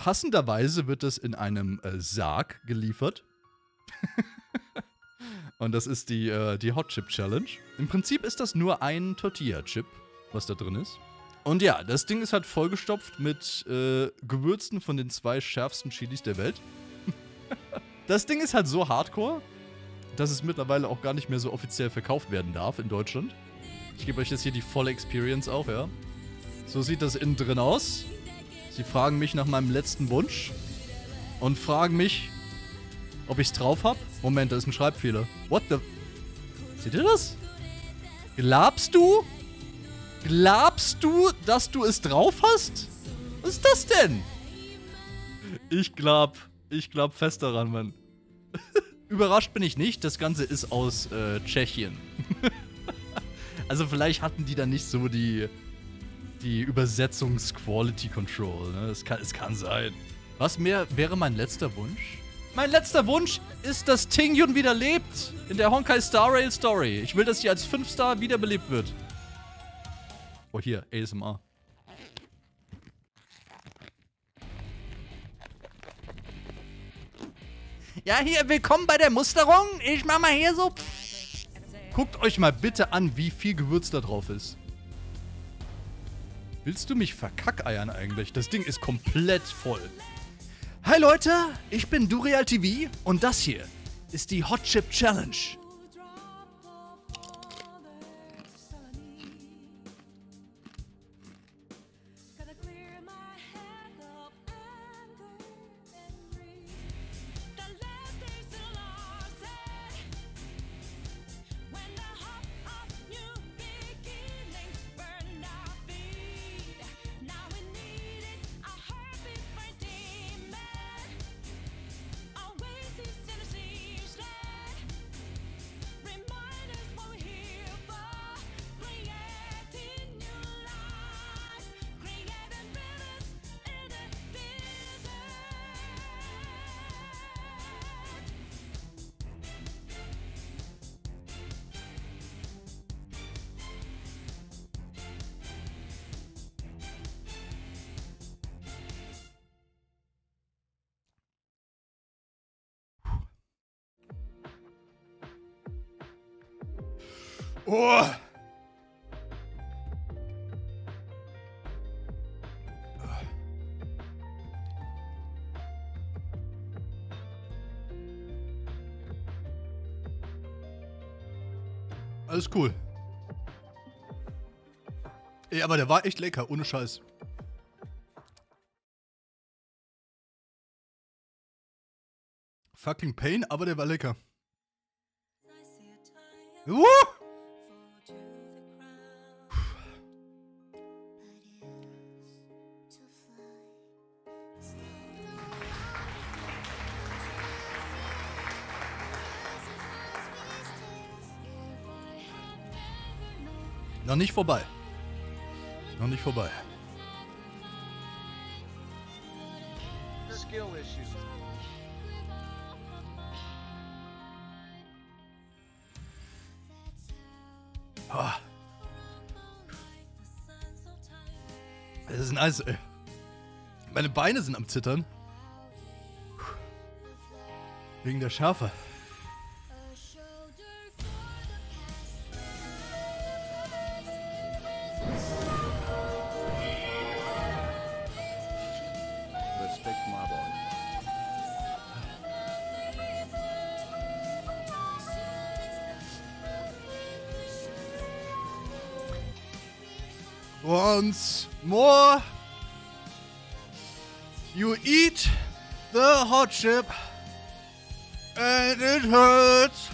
Passenderweise wird es in einem Sarg geliefert. Und das ist die Hot Chip Challenge. Im Prinzip ist das nur ein Tortilla-Chip, was da drin ist. Und ja, das Ding ist halt vollgestopft mit Gewürzen von den 2 schärfsten Chilis der Welt. Das Ding ist halt so hardcore, dass es mittlerweile auch gar nicht mehr so offiziell verkauft werden darf in Deutschland. Ich gebe euch jetzt hier die volle Experience auch, ja. So sieht das innen drin aus. Sie fragen mich nach meinem letzten Wunsch. Und fragen mich, ob ich es drauf habe. Moment, da ist ein Schreibfehler. What the... Seht ihr das? Glaubst du? Glaubst du, dass du es drauf hast? Was ist das denn? Ich glaub fest daran, Mann. Überrascht bin ich nicht. Das Ganze ist aus Tschechien. Also vielleicht hatten die da nicht so die Übersetzungs-Quality-Control. Ne? Es kann sein. Was mehr wäre mein letzter Wunsch? Mein letzter Wunsch ist, dass Tingyun wieder lebt. In der Honkai Star Rail Story. Ich will, dass sie als 5-Star wiederbelebt wird. Oh, hier, ASMR. Ja, hier, willkommen bei der Musterung. Ich mach mal hier so. Guckt euch mal bitte an, wie viel Gewürz da drauf ist. Willst du mich verkackeiern eigentlich? Das Ding ist komplett voll. Hi Leute, ich bin DurealTV und das hier ist die Hot Chip Challenge. Oh. Alles cool. Ey, aber der war echt lecker, ohne Scheiß. Fucking Pain, aber der war lecker. Noch nicht vorbei. Noch nicht vorbei. Ah. Das ist nice, ey. Meine Beine sind am Zittern. Wegen der Schärfe. Once more, you eat the hot chip and it hurts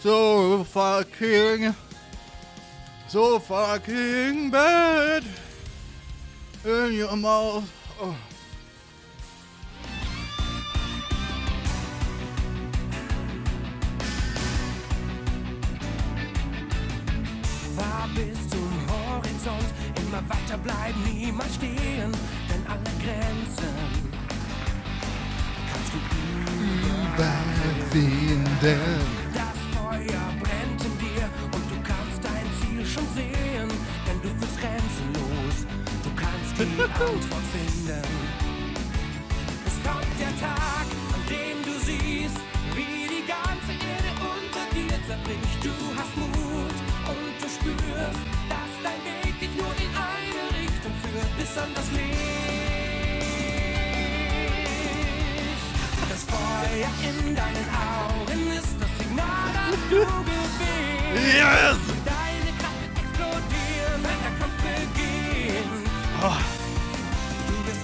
so fucking bad in your mouth. Oh. Weiter bleiben, niemals stehen, denn alle Grenzen kannst du überwinden. Das Feuer brennt in dir und du kannst dein Ziel schon sehen, denn du bist grenzenlos, du kannst die Antwort finden. der Tag, an dem du siehst, wie die ganze Erde unter dir zerbricht. Du hast Mut und du spürst, dass dein Weg dich nur in eine Richtung führt, bis an das Licht. Das Feuer in deinen Augen ist das Signal, dass du gewinnst. Yes! Deine Kraft wird explodieren, wenn der Kampf beginnt. Oh.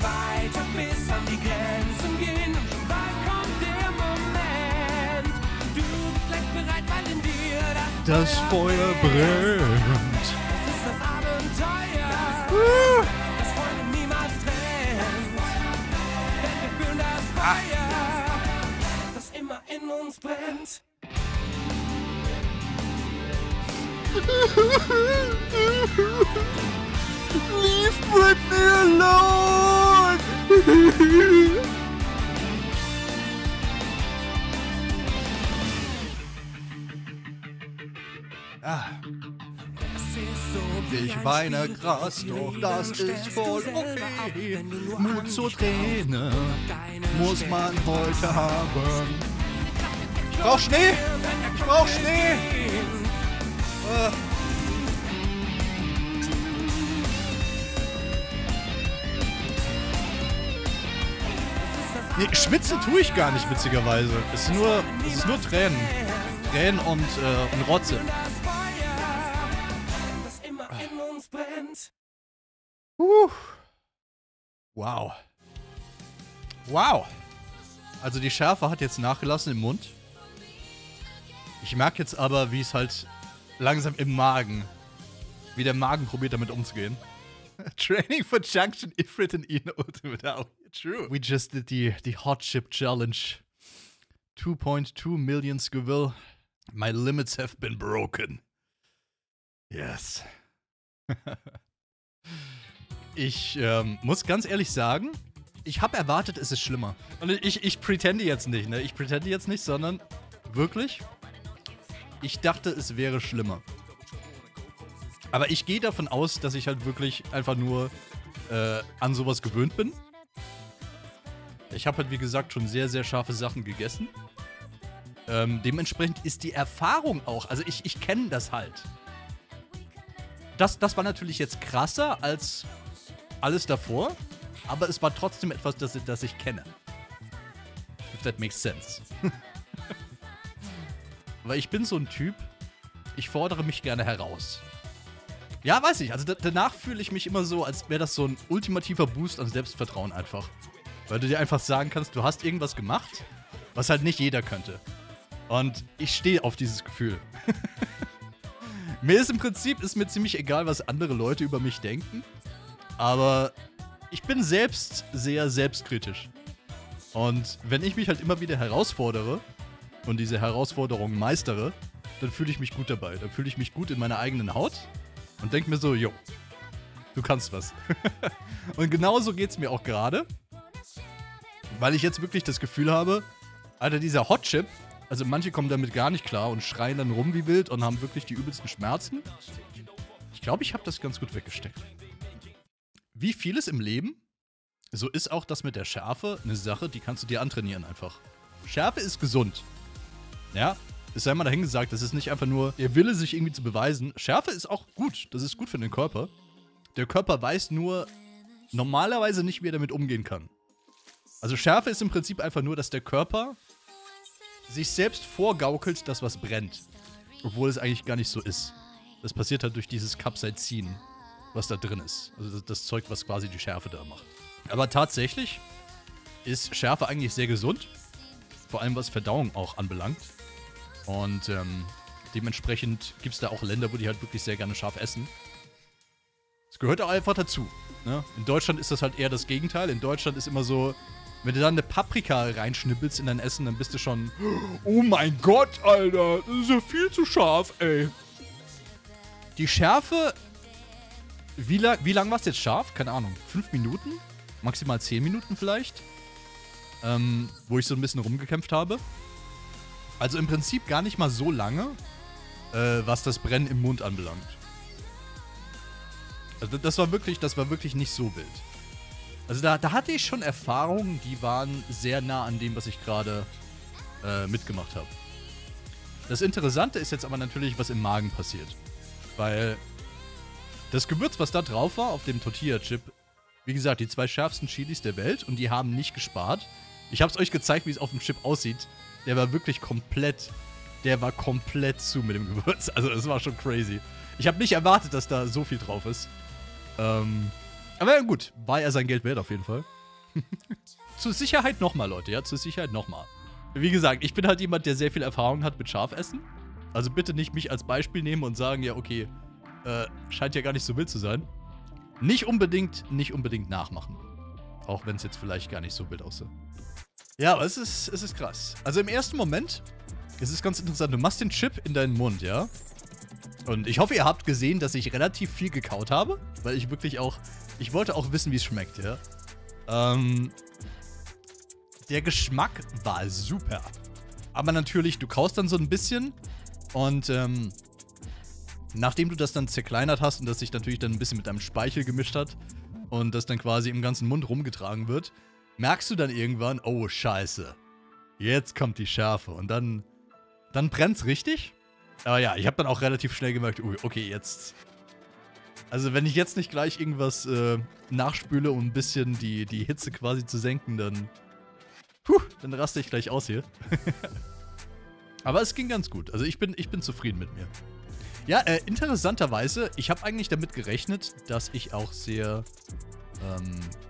Weiter bis an die Grenzen gehen und schon bald kommt der Moment. Du bist gleich bereit, weil in dir das Feuer brennt. Es ist das Abenteuer, das Freunde niemals trennt. Denn wir fühlen das Feuer, das immer in uns brennt. Leave Britney alone! Ich weine krass, doch das ist voll okay. Mut zur Träne muss man heute haben. Ich brauch Schnee! Ich brauch Schnee! Nee, schwitzen tue ich gar nicht, witzigerweise. Es ist nur Tränen. Tränen und Rotze. Wow. Wow. Also die Schärfe hat jetzt nachgelassen im Mund. Ich merke jetzt aber, wie es halt langsam im Magen, wie der Magen probiert, damit umzugehen. Training for Junction, Ifrit and Eno Ultimate Out. True. We just did the Hot Chip Challenge. 2.2 million Scoville. My limits have been broken. Yes. Ich muss ganz ehrlich sagen, ich habe erwartet, es ist schlimmer. Und ich pretende jetzt nicht, ne? Ich pretende jetzt nicht, sondern wirklich, ich dachte, es wäre schlimmer. Aber ich gehe davon aus, dass ich halt wirklich einfach nur an sowas gewöhnt bin. Ich habe halt, wie gesagt, schon sehr, sehr scharfe Sachen gegessen. Dementsprechend ist die Erfahrung auch, also ich kenne das halt. Das war natürlich jetzt krasser als alles davor, aber es war trotzdem etwas, das ich kenne. If that makes sense. Weil ich bin so ein Typ, ich fordere mich gerne heraus. Ja, weiß ich, also danach fühle ich mich immer so, als wäre das so ein ultimativer Boost an Selbstvertrauen einfach. Weil du dir einfach sagen kannst, du hast irgendwas gemacht, was halt nicht jeder könnte. Und ich stehe auf dieses Gefühl. Mir ist im Prinzip ziemlich egal, was andere Leute über mich denken. Aber ich bin selbst sehr selbstkritisch. Und wenn ich mich halt immer wieder herausfordere und diese Herausforderung meistere, dann fühle ich mich gut dabei. Dann fühle ich mich gut in meiner eigenen Haut und denke mir so, jo, du kannst was. Und genauso geht es mir auch gerade. Weil ich jetzt wirklich das Gefühl habe, Alter, dieser Hot Chip, also manche kommen damit gar nicht klar und schreien dann rum wie wild und haben wirklich die übelsten Schmerzen. Ich glaube, ich habe das ganz gut weggesteckt. Wie vieles im Leben, so ist auch das mit der Schärfe eine Sache, die kannst du dir antrainieren einfach. Schärfe ist gesund. Ja, es sei mal dahingesagt, das ist nicht einfach nur der Wille, sich irgendwie zu beweisen. Schärfe ist auch gut, das ist gut für den Körper. Der Körper weiß nur normalerweise nicht, wie er damit umgehen kann. Also Schärfe ist im Prinzip einfach nur, dass der Körper sich selbst vorgaukelt, dass was brennt. Obwohl es eigentlich gar nicht so ist. Das passiert halt durch dieses Capsaicin, was da drin ist. Also das Zeug, was quasi die Schärfe da macht. Aber tatsächlich ist Schärfe eigentlich sehr gesund. Vor allem was Verdauung auch anbelangt. Und dementsprechend gibt es da auch Länder, wo die halt wirklich sehr gerne scharf essen. Es gehört auch einfach dazu. Ne? In Deutschland ist das halt eher das Gegenteil. In Deutschland ist immer so, wenn du dann eine Paprika reinschnippelst in dein Essen, dann bist du schon, oh mein Gott, Alter, das ist ja viel zu scharf, ey. Die Schärfe, wie lang war es jetzt scharf? Keine Ahnung, 5 Minuten? Maximal 10 Minuten vielleicht? Wo ich so ein bisschen rumgekämpft habe. Also im Prinzip gar nicht mal so lange, was das Brennen im Mund anbelangt. Also das war wirklich nicht so wild. Also da hatte ich schon Erfahrungen, die waren sehr nah an dem, was ich gerade mitgemacht habe. Das Interessante ist jetzt aber natürlich, was im Magen passiert. Weil das Gewürz, was da drauf war, auf dem Tortilla-Chip, wie gesagt, die zwei schärfsten Chilis der Welt, und die haben nicht gespart. Ich habe es euch gezeigt, wie es auf dem Chip aussieht. Der war wirklich komplett, zu mit dem Gewürz. Also das war schon crazy. Ich habe nicht erwartet, dass da so viel drauf ist. Aber gut, war er sein Geld wert auf jeden Fall. Zur Sicherheit nochmal, Leute, ja, zur Sicherheit nochmal. Wie gesagt, ich bin halt jemand, der sehr viel Erfahrung hat mit Schafessen. Also bitte nicht mich als Beispiel nehmen und sagen, ja okay, scheint ja gar nicht so wild zu sein. Nicht unbedingt nachmachen. Auch wenn es jetzt vielleicht gar nicht so wild aussieht. Ja, aber es ist krass. Also im ersten Moment ist es ganz interessant. Du machst den Chip in deinen Mund, ja? Und ich hoffe, ihr habt gesehen, dass ich relativ viel gekaut habe. Weil ich wirklich auch... Ich wollte auch wissen, wie es schmeckt, ja? Der Geschmack war super. Aber natürlich, du kaust dann so ein bisschen. Und nachdem du das dann zerkleinert hast und das sich natürlich dann ein bisschen mit deinem Speichel gemischt hat und das dann quasi im ganzen Mund rumgetragen wird, merkst du dann irgendwann, oh scheiße, jetzt kommt die Schärfe, und dann brennt's richtig. Aber ja, ich habe dann auch relativ schnell gemerkt, okay, jetzt, also wenn ich jetzt nicht gleich irgendwas nachspüle, um ein bisschen die Hitze quasi zu senken, dann raste ich gleich aus hier. Aber es ging ganz gut, also ich bin zufrieden mit mir. Ja, interessanterweise, ich habe eigentlich damit gerechnet, dass ich auch sehr,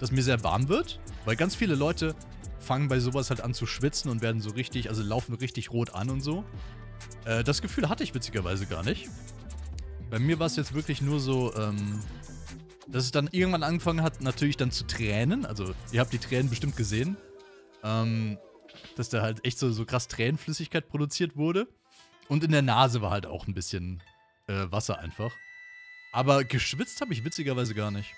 dass mir sehr warm wird. Weil ganz viele Leute fangen bei sowas halt an zu schwitzen und werden so richtig, also laufen richtig rot an und so. Das Gefühl hatte ich witzigerweise gar nicht. Bei mir war es jetzt wirklich nur so, dass es dann irgendwann angefangen hat, natürlich dann zu tränen. Also, ihr habt die Tränen bestimmt gesehen. Dass da halt echt so krass Tränenflüssigkeit produziert wurde. Und in der Nase war halt auch ein bisschen... Wasser einfach. Aber geschwitzt habe ich witzigerweise gar nicht.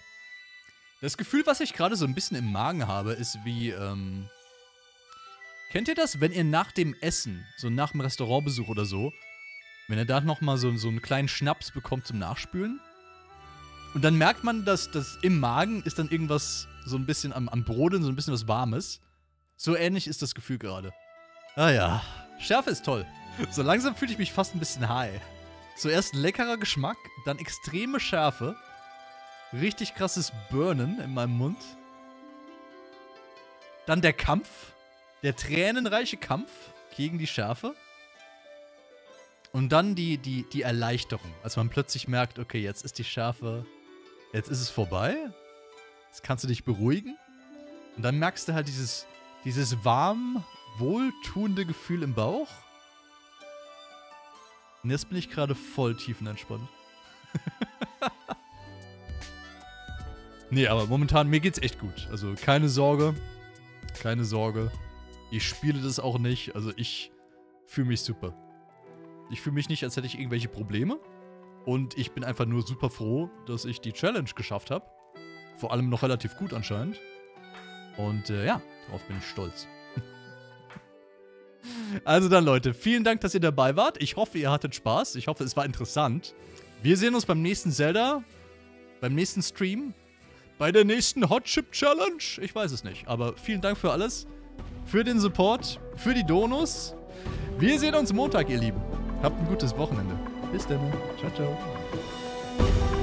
Das Gefühl, was ich gerade so ein bisschen im Magen habe, ist wie, kennt ihr das, wenn ihr nach dem Essen, so nach dem Restaurantbesuch oder so, wenn ihr da nochmal so einen kleinen Schnaps bekommt zum Nachspülen? Und dann merkt man, dass das im Magen ist dann irgendwas so ein bisschen am Brodeln, so ein bisschen was Warmes. So ähnlich ist das Gefühl gerade. Ah ja, Schärfe ist toll. So langsam fühle ich mich fast ein bisschen high. Zuerst leckerer Geschmack, dann extreme Schärfe, richtig krasses Burnen in meinem Mund, dann der Kampf, der tränenreiche Kampf gegen die Schärfe und dann die Erleichterung, als man plötzlich merkt, okay, jetzt ist die Schärfe, jetzt ist es vorbei, jetzt kannst du dich beruhigen, und dann merkst du halt dieses warm, wohltuende Gefühl im Bauch. Und jetzt bin ich gerade voll tiefenentspannt. Nee, aber momentan, mir geht's echt gut. Also keine Sorge. Keine Sorge. Ich spiele das auch nicht. Also ich fühle mich super. Ich fühle mich nicht, als hätte ich irgendwelche Probleme. Und ich bin einfach nur super froh, dass ich die Challenge geschafft habe. Vor allem noch relativ gut anscheinend. Und ja, darauf bin ich stolz. Also dann, Leute, vielen Dank, dass ihr dabei wart. Ich hoffe, ihr hattet Spaß. Ich hoffe, es war interessant. Wir sehen uns beim nächsten Zelda, beim nächsten Stream, bei der nächsten Hot Chip Challenge. Ich weiß es nicht, aber vielen Dank für alles, für den Support, für die Donos. Wir sehen uns Montag, ihr Lieben. Habt ein gutes Wochenende. Bis dann. Ciao, ciao.